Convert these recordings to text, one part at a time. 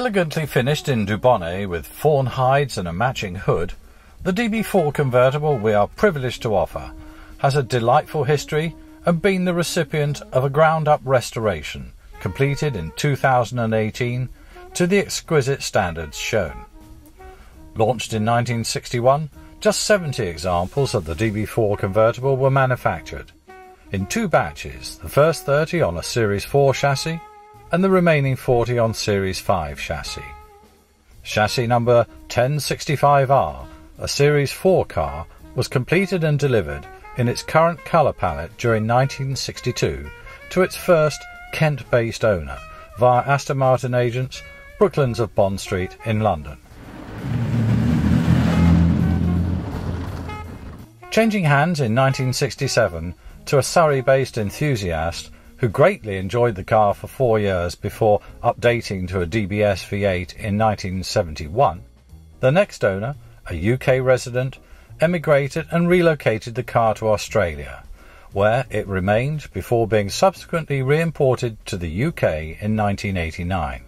Elegantly finished in Dubonnet with fawn hides and a matching hood, the DB4 convertible we are privileged to offer has a delightful history and been the recipient of a ground-up restoration completed in 2018 to the exquisite standards shown. Launched in 1961, just 70 examples of the DB4 convertible were manufactured, in two batches, the first 30 on a Series 4 chassis and the remaining 40 on Series 5 chassis. Chassis number 1065R, a Series 4 car, was completed and delivered in its current colour palette during 1962 to its first Kent-based owner via Aston Martin agents, Brooklands of Bond Street in London. Changing hands in 1967 to a Surrey-based enthusiast who greatly enjoyed the car for 4 years before updating to a DBS V8 in 1971, the next owner, a UK resident, emigrated and relocated the car to Australia, where it remained before being subsequently re-imported to the UK in 1989.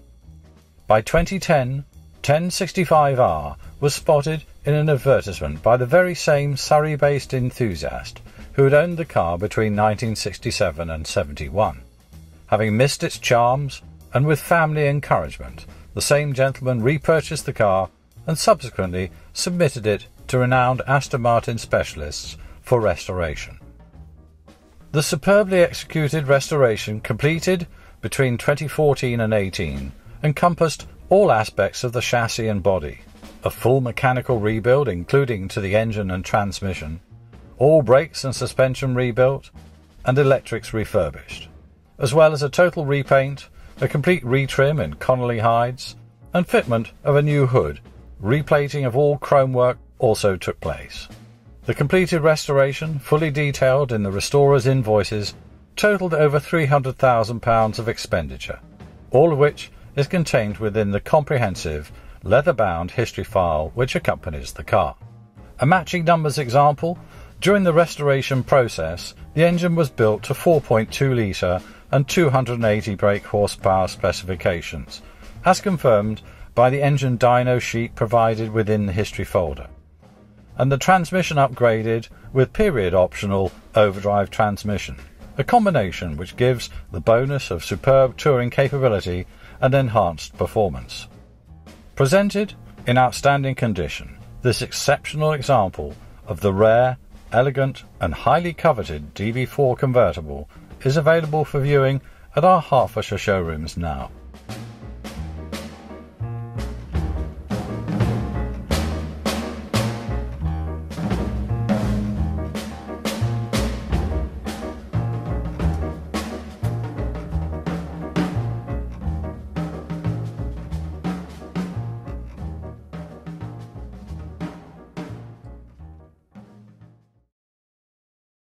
By 2010, 1065R was spotted in an advertisement by the very same Surrey-based enthusiast who had owned the car between 1967 and 71. Having missed its charms, and with family encouragement, the same gentleman repurchased the car and subsequently submitted it to renowned Aston Martin specialists for restoration. The superbly executed restoration completed between 2014 and 18 encompassed all aspects of the chassis and body, a full mechanical rebuild including to the engine and transmission, all brakes and suspension rebuilt, and electrics refurbished, as well as a total repaint, a complete retrim in Connolly hides, and fitment of a new hood. Replating of all chrome work also took place. The completed restoration, fully detailed in the restorer's invoices, totalled over £300,000 of expenditure, all of which is contained within the comprehensive leather-bound history file which accompanies the car. A matching numbers example. During the restoration process, the engine was built to 4.2-litre and 280 brake horsepower specifications, as confirmed by the engine dyno sheet provided within the history folder, and the transmission upgraded with period-optional overdrive transmission, a combination which gives the bonus of superb touring capability and enhanced performance. Presented in outstanding condition, this exceptional example of the rare, elegant and highly coveted DB4 convertible is available for viewing at our Hertfordshire showrooms now.